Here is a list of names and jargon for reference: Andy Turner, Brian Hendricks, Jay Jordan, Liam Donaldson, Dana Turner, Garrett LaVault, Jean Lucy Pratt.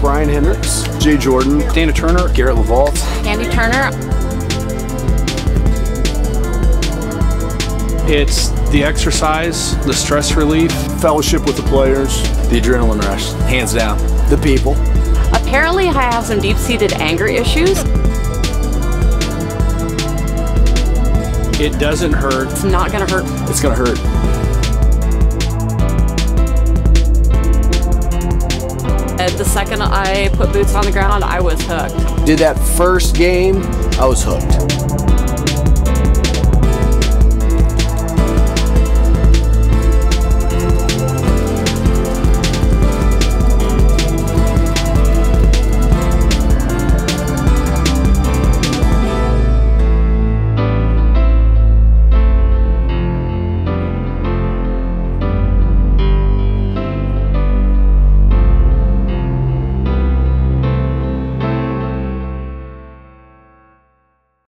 Brian Hendricks, Jay Jordan, Dana Turner, Garrett LaVault, Andy Turner. It's the exercise, the stress relief, fellowship with the players, the adrenaline rush, hands down, the people. Apparently I have some deep-seated anger issues. It doesn't hurt. It's not gonna hurt. It's gonna hurt. The second I put boots on the ground, I was hooked. Did that first game, I was hooked.